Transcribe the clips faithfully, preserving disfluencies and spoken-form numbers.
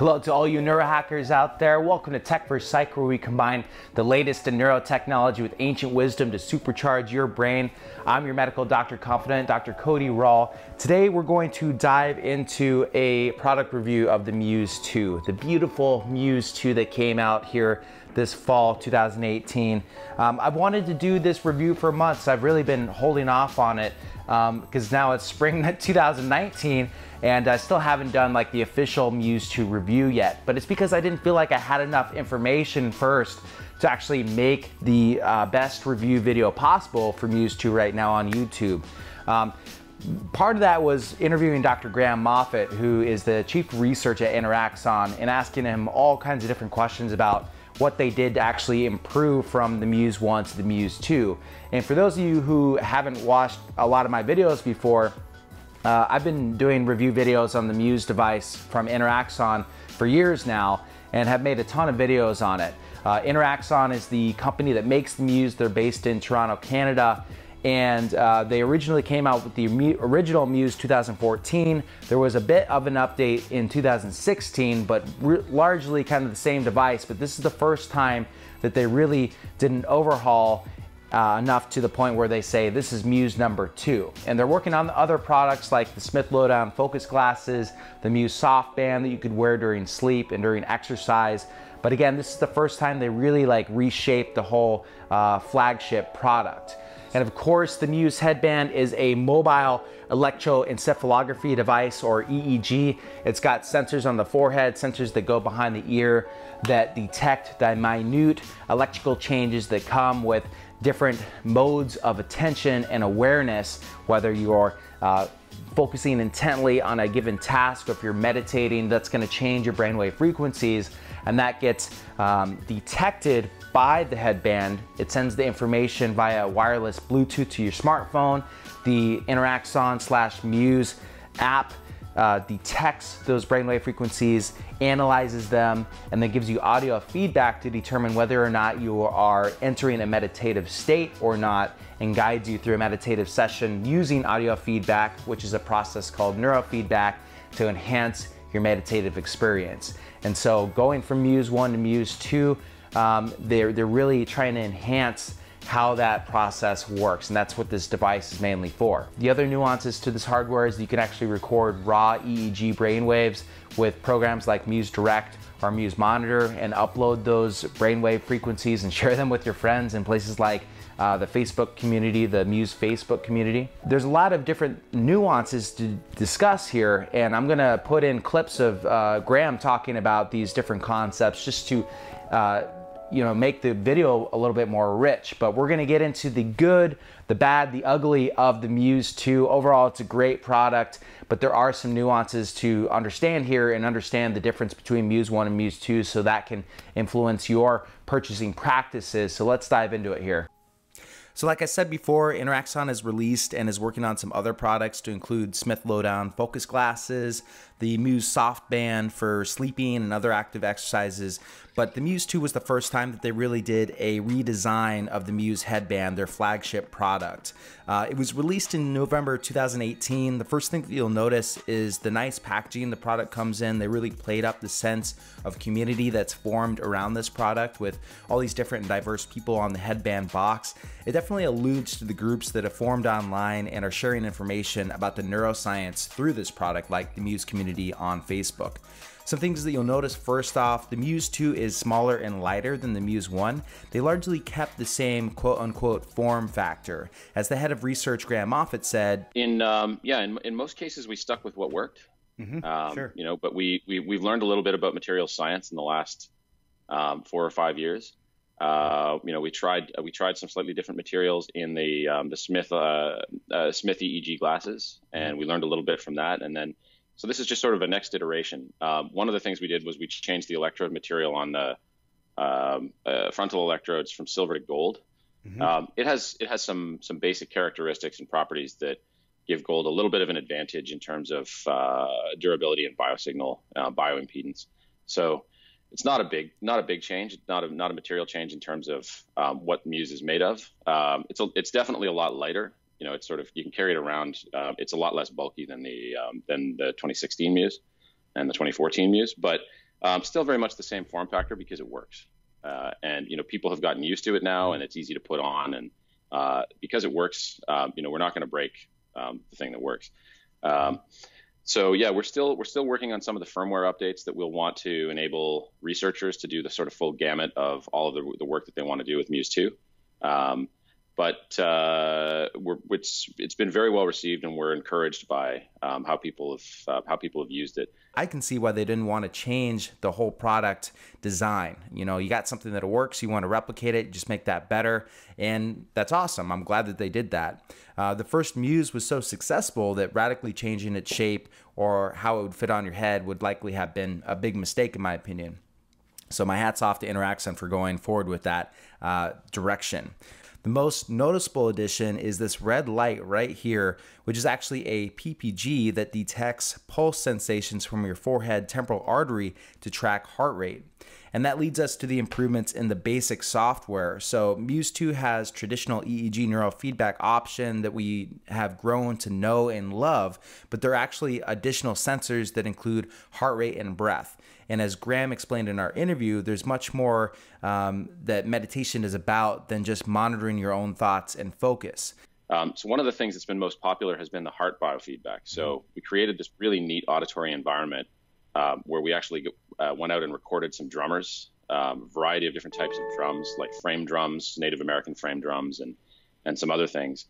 Hello to all you neurohackers out there. Welcome to Techforpsych, where we combine the latest in neurotechnology with ancient wisdom to supercharge your brain. I'm your medical doctor confidant, Doctor Cody Rall. Today we're going to dive into a product review of the Muse two, the beautiful Muse two that came out here this fall two thousand eighteen. Um, I've wanted to do this review for months. I've really been holding off on it because um, now it's spring two thousand nineteen and I still haven't done like the official Muse two review yet, but it's because I didn't feel like I had enough information first to actually make the uh, best review video possible for Muse two right now on YouTube. Um, part of that was interviewing Doctor Graham Moffat, who is the chief researcher at InterAxon, and asking him all kinds of different questions about what they did to actually improve from the Muse one to the Muse two. And for those of you who haven't watched a lot of my videos before, uh, I've been doing review videos on the Muse device from InterAxon for years now and have made a ton of videos on it. Uh, InterAxon is the company that makes the Muse. They're based in Toronto, Canada. And uh, they originally came out with the original Muse two thousand fourteen. There was a bit of an update in two thousand sixteen, but largely kind of the same device. But this is the first time that they really did an overhaul uh, enough to the point where they say this is Muse number two. And they're working on the other products like the Smith Lowdown focus glasses, the Muse softband that you could wear during sleep and during exercise. But again, this is the first time they really like reshaped the whole uh, flagship product. And of course, the Muse headband is a mobile electroencephalography device, or E E G. It's got sensors on the forehead, sensors that go behind the ear that detect the minute electrical changes that come with different modes of attention and awareness, whether you're uh, focusing intently on a given task, or if you're meditating, that's gonna change your brainwave frequencies, and that gets um, detected by the headband. It sends the information via wireless Bluetooth to your smartphone. The InterAxon slash Muse app uh, detects those brainwave frequencies, analyzes them, and then gives you audio feedback to determine whether or not you are entering a meditative state or not, and guides you through a meditative session using audio feedback, which is a process called neurofeedback, to enhance your meditative experience. And so going from Muse one to Muse two, Um, they're, they're really trying to enhance how that process works, and that's what this device is mainly for. The other nuances to this hardware is that you can actually record raw E E G brainwaves with programs like Muse Direct or Muse Monitor and upload those brainwave frequencies and share them with your friends in places like uh, the Facebook community, the Muse Facebook community. There's a lot of different nuances to discuss here, and I'm gonna put in clips of uh, Graham talking about these different concepts just to uh, you know, make the video a little bit more rich. But we're gonna get into the good, the bad, the ugly of the Muse two. Overall, it's a great product, but there are some nuances to understand here and understand the difference between Muse one and Muse two, so that can influence your purchasing practices. So let's dive into it here. So like I said before, InterAxon has released and is working on some other products to include Smith Lowdown focus glasses, the Muse softband for sleeping and other active exercises. But the Muse two was the first time that they really did a redesign of the Muse headband, their flagship product. Uh, it was released in November two thousand eighteen. The first thing that you'll notice is the nice packaging the product comes in. They really played up the sense of community that's formed around this product with all these different and diverse people on the headband box. It definitely alludes to the groups that have formed online and are sharing information about the neuroscience through this product, like the Muse community on Facebook. Some things that you'll notice first off, the Muse two is smaller and lighter than the Muse one. They largely kept the same quote-unquote form factor. As the head of research, Graham Moffat, said, "In um, yeah, in, in most cases we stuck with what worked. Mm-hmm, um, sure. You know, but we, we we've learned a little bit about material science in the last um, four or five years. Uh, you know, we tried we tried some slightly different materials in the um, the Smith uh, uh, Smith E E G glasses, and we learned a little bit from that, and then." So this is just sort of a next iteration. Um, one of the things we did was we changed the electrode material on the um, uh, frontal electrodes from silver to gold. Mm-hmm. um, it has it has some some basic characteristics and properties that give gold a little bit of an advantage in terms of uh, durability and biosignal, uh, bioimpedance. So it's not a big not a big change, not a not a material change in terms of um, what Muse is made of. Um, it's a, it's definitely a lot lighter. You know, it's sort of, you can carry it around. Uh, it's a lot less bulky than the um, than the twenty sixteen Muse and the twenty fourteen Muse, but Um, still very much the same form factor because it works. Uh, and, you know, people have gotten used to it now and it's easy to put on. And uh, because it works, um, you know, we're not going to break um, the thing that works. Um, so, yeah, we're still we're still working on some of the firmware updates that we'll want to enable researchers to do the sort of full gamut of all of the, the work that they want to do with Muse two. Um, but uh, we're, it's, it's been very well received, and we're encouraged by um, how people have uh, how people have used it. I can see why they didn't want to change the whole product design. You know, you got something that works, you want to replicate it, just make that better, and that's awesome. I'm glad that they did that. Uh, the first Muse was so successful that radically changing its shape or how it would fit on your head would likely have been a big mistake, in my opinion. So my hat's off to InterAxon for going forward with that uh, direction. The most noticeable addition is this red light right here, which is actually a P P G that detects pulse sensations from your forehead temporal artery to track heart rate. And that leads us to the improvements in the basic software. So Muse two has traditional E E G neurofeedback option that we have grown to know and love, but there are actually additional sensors that include heart rate and breath. And as Graham explained in our interview, there's much more um, that meditation is about than just monitoring your own thoughts and focus. Um, so one of the things that's been most popular has been the heart biofeedback. So we created this really neat auditory environment Um, where we actually uh, went out and recorded some drummers, um, a variety of different types of drums, like frame drums, Native American frame drums, and and some other things.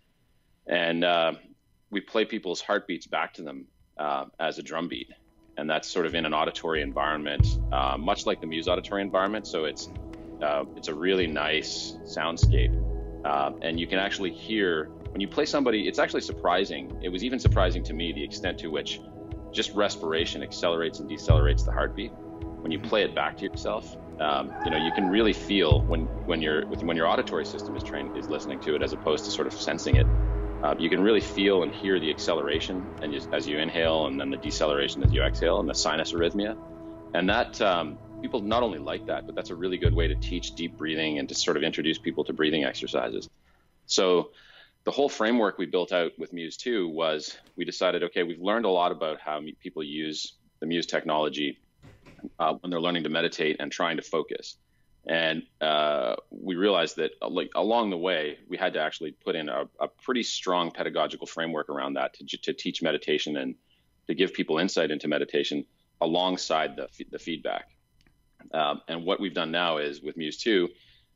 And uh, we play people's heartbeats back to them uh, as a drum beat. And that's sort of in an auditory environment, uh, much like the Muse auditory environment. So it's, uh, it's a really nice soundscape. Uh, and you can actually hear, when you play somebody, it's actually surprising. It was even surprising to me the extent to which just respiration accelerates and decelerates the heartbeat. When you play it back to yourself, um, you know, you can really feel when when your when your auditory system is trained is listening to it as opposed to sort of sensing it. Uh, you can really feel and hear the acceleration and just as you inhale, and then the deceleration as you exhale, and the sinus arrhythmia. And that um, people not only like that, but that's a really good way to teach deep breathing and to sort of introduce people to breathing exercises. So the whole framework we built out with Muse two was we decided, okay, we've learned a lot about how people use the Muse technology uh, when they're learning to meditate and trying to focus. And uh, we realized that like, along the way, we had to actually put in a, a pretty strong pedagogical framework around that to, to teach meditation and to give people insight into meditation alongside the, the feedback. Um, and what we've done now is with Muse two,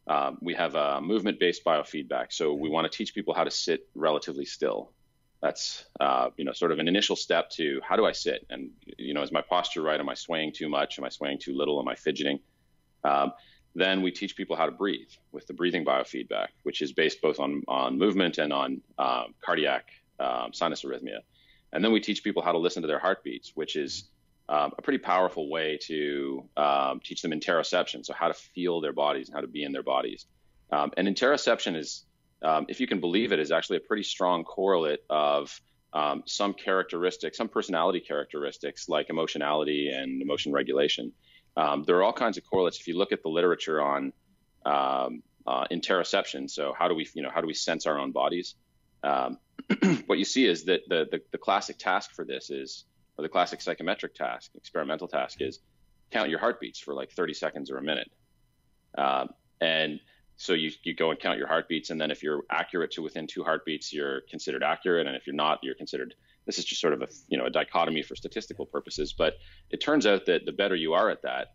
Uh, we have a movement-based biofeedback, so we want to teach people how to sit relatively still. That's uh, you know, sort of an initial step to how do I sit, and you know, is my posture right? Am I swaying too much? Am I swaying too little? Am I fidgeting? Um, then we teach people how to breathe with the breathing biofeedback, which is based both on on movement and on um, cardiac um, sinus arrhythmia. And then we teach people how to listen to their heartbeats, which is Um, a pretty powerful way to um, teach them interoception, so how to feel their bodies and how to be in their bodies. Um, and interoception is, um, if you can believe it, is actually a pretty strong correlate of um, some characteristics, some personality characteristics like emotionality and emotion regulation. Um, there are all kinds of correlates. If you look at the literature on um, uh, interoception, so how do we, you know, how do we sense our own bodies? Um, what you see is that the, the, the classic task for this is, or the classic psychometric task, experimental task, is count your heartbeats for like thirty seconds or a minute. Um, and so you, you go and count your heartbeats, and then if you're accurate to within two heartbeats, you're considered accurate, and if you're not, you're considered, this is just sort of a, you know, a dichotomy for statistical purposes, but it turns out that the better you are at that,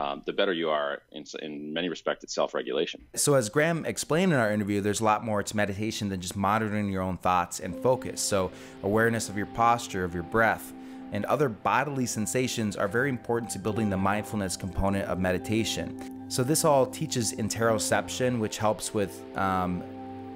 Um, the better you are in, in many respects, it's self-regulation. So as Graham explained in our interview, there's a lot more to meditation than just monitoring your own thoughts and focus. So awareness of your posture, of your breath, and other bodily sensations are very important to building the mindfulness component of meditation. So this all teaches interoception, which helps with um,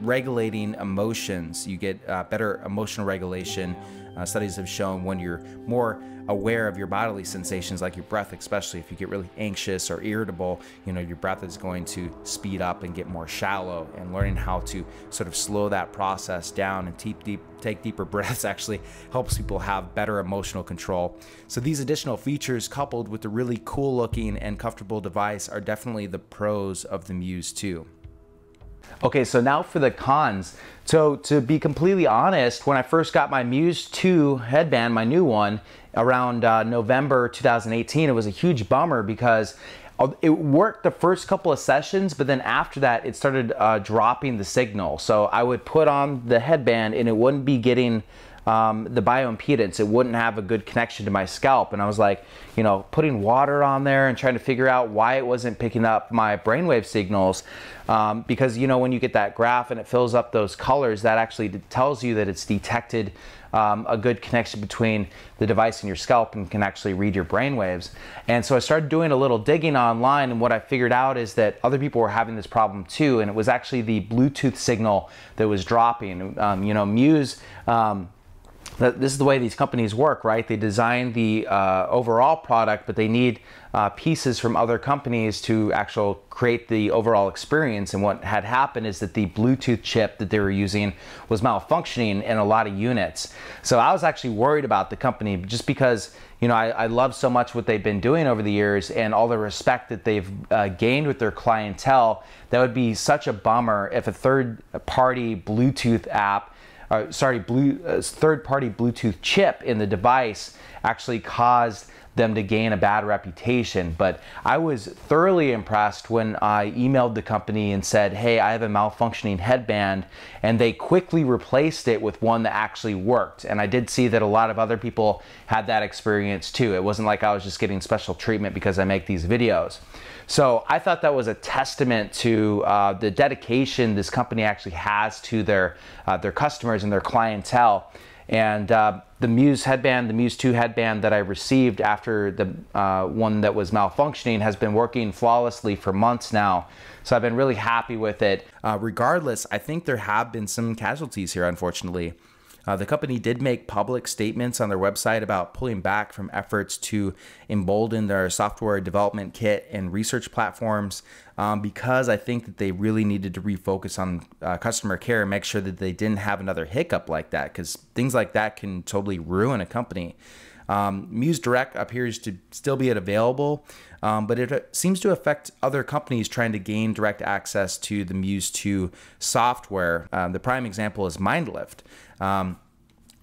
regulating emotions. You get uh, better emotional regulation. Uh, studies have shown when you're more aware of your bodily sensations, like your breath, especially if you get really anxious or irritable, you know, your breath is going to speed up and get more shallow, and learning how to sort of slow that process down and deep, deep, take deeper breaths actually helps people have better emotional control. So these additional features coupled with the really cool looking and comfortable device are definitely the pros of the Muse two. Okay, so now for the cons. So to be completely honest, when I first got my Muse two headband, my new one, around uh, November two thousand eighteen, it was a huge bummer because it worked the first couple of sessions, but then after that, it started uh, dropping the signal. So I would put on the headband and it wouldn't be getting um, the bioimpedance. It wouldn't have a good connection to my scalp. And I was like, you know, putting water on there and trying to figure out why it wasn't picking up my brainwave signals. Um, because, you know, when you get that graph and it fills up those colors, that actually tells you that it's detected Um, a good connection between the device and your scalp and can actually read your brainwaves. And so I started doing a little digging online, and what I figured out is that other people were having this problem too, and it was actually the Bluetooth signal that was dropping. Um, you know, Muse, um, this is the way these companies work, right? They design the uh, overall product, but they need uh, pieces from other companies to actually create the overall experience. And what had happened is that the Bluetooth chip that they were using was malfunctioning in a lot of units. So I was actually worried about the company just because, you know, I, I love so much what they've been doing over the years and all the respect that they've uh, gained with their clientele. That would be such a bummer if a third-party Bluetooth app Uh, sorry, blue, uh, third-party Bluetooth chip in the device actually caused them to gain a bad reputation. But I was thoroughly impressed when I emailed the company and said, hey, I have a malfunctioning headband, and they quickly replaced it with one that actually worked. And I did see that a lot of other people had that experience too. It wasn't like I was just getting special treatment because I make these videos. So I thought that was a testament to uh, the dedication this company actually has to their, uh, their customers and their clientele. And uh, the Muse headband, the Muse two headband that I received after the uh, one that was malfunctioning has been working flawlessly for months now. So I've been really happy with it. Uh, regardless, I think there have been some casualties here, unfortunately. Uh, the company did make public statements on their website about pulling back from efforts to embolden their software development kit and research platforms um, because I think that they really needed to refocus on uh, customer care and make sure that they didn't have another hiccup like that, because things like that can totally ruin a company. Um, Muse Direct appears to still be available, um, but it seems to affect other companies trying to gain direct access to the Muse two software. Um, the prime example is Myndlift. Um,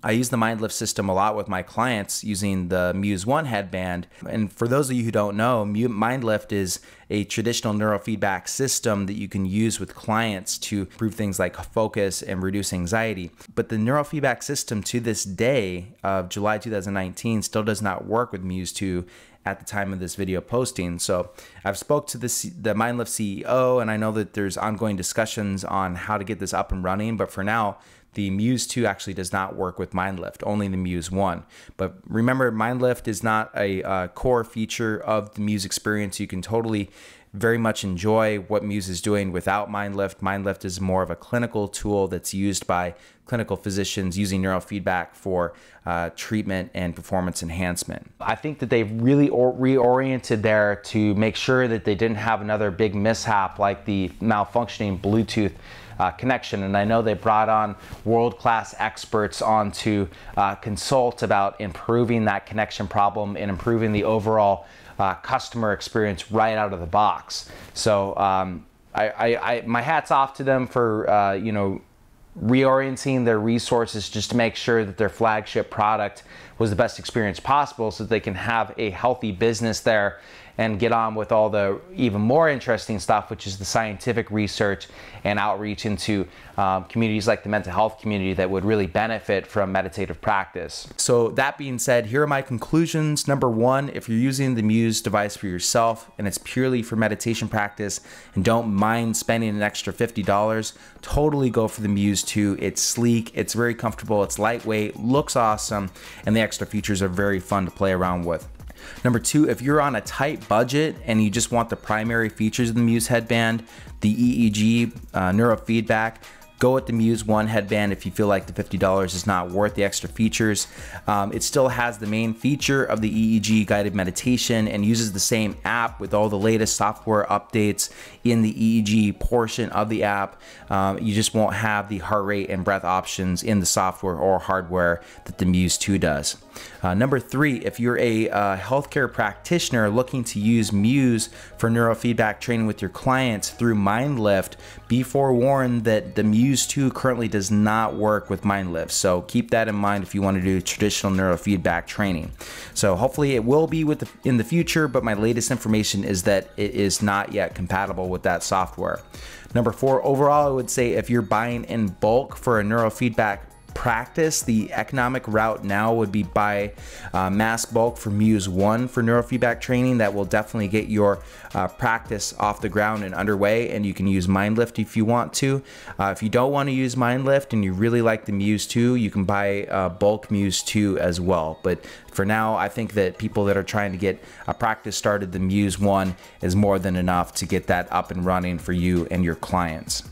I use the Myndlift system a lot with my clients using the Muse one headband. And for those of you who don't know, Myndlift is a traditional neurofeedback system that you can use with clients to improve things like focus and reduce anxiety. But the neurofeedback system to this day of July two thousand nineteen still does not work with Muse two at the time of this video posting. So I've spoke to the, the Myndlift C E O, and I know that there's ongoing discussions on how to get this up and running, but for now, the Muse two actually does not work with Myndlift, only the Muse one. But remember, Myndlift is not a uh, core feature of the Muse experience. You can totally very much enjoy what Muse is doing without Myndlift. Myndlift is more of a clinical tool that's used by clinical physicians using neurofeedback for uh, treatment and performance enhancement. I think that they've really or reoriented there to make sure that they didn't have another big mishap like the malfunctioning Bluetooth uh, connection. And I know they brought on world-class experts on to uh, consult about improving that connection problem and improving the overall Uh, customer experience right out of the box. So um, I, I, I, my hat's off to them for uh, you know, reorienting their resources just to make sure that their flagship product was the best experience possible so that they can have a healthy business there and get on with all the even more interesting stuff, which is the scientific research and outreach into um, communities like the mental health community that would really benefit from meditative practice. So that being said, here are my conclusions. Number one, if you're using the Muse device for yourself and it's purely for meditation practice and don't mind spending an extra fifty dollars, totally go for the Muse two. It's sleek, it's very comfortable, it's lightweight, looks awesome, and the extra features are very fun to play around with. Number two, if you're on a tight budget and you just want the primary features of the Muse headband, the E E G, uh, neurofeedback, go with the Muse one headband if you feel like the fifty dollars is not worth the extra features. Um, it still has the main feature of the E E G guided meditation and uses the same app with all the latest software updates in the E E G portion of the app. Um, you just won't have the heart rate and breath options in the software or hardware that the Muse two does. Uh, number three, if you're a uh, healthcare practitioner looking to use Muse for neurofeedback training with your clients through Myndlift, be forewarned that the Muse two currently does not work with Myndlift. So keep that in mind if you want to do traditional neurofeedback training. So hopefully it will be with the, in the future, but my latest information is that it is not yet compatible with that software. Number four, overall, I would say if you're buying in bulk for a neurofeedback practice, the economic route now would be buy uh, mass bulk for Muse one for neurofeedback training. That will definitely get your uh, practice off the ground and underway, and you can use Myndlift if you want to. Uh, if you don't want to use Myndlift and you really like the Muse two, you can buy uh, bulk Muse two as well. But for now, I think that people that are trying to get a practice started, the Muse one is more than enough to get that up and running for you and your clients.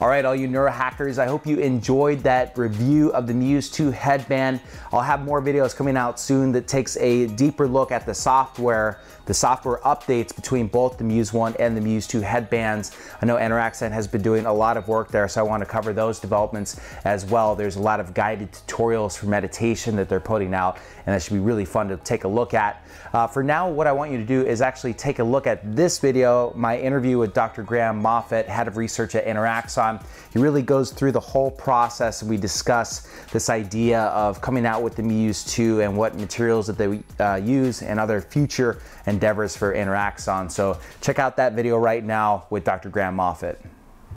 All right, all you neurohackers, I hope you enjoyed that review of the Muse two headband. I'll have more videos coming out soon that takes a deeper look at the software, the software updates between both the Muse one and the Muse two headbands. I know InterAxon has been doing a lot of work there, so I want to cover those developments as well. There's a lot of guided tutorials for meditation that they're putting out, and that should be really fun to take a look at. Uh, for now, what I want you to do is actually take a look at this video, my interview with Doctor Graham Moffat, head of research at InterAxon. He really goes through the whole process, and we discuss this idea of coming out with the Muse two and what materials that they uh, use and other future and endeavors for InterAxon. So check out that video right now with Doctor Graham Moffat.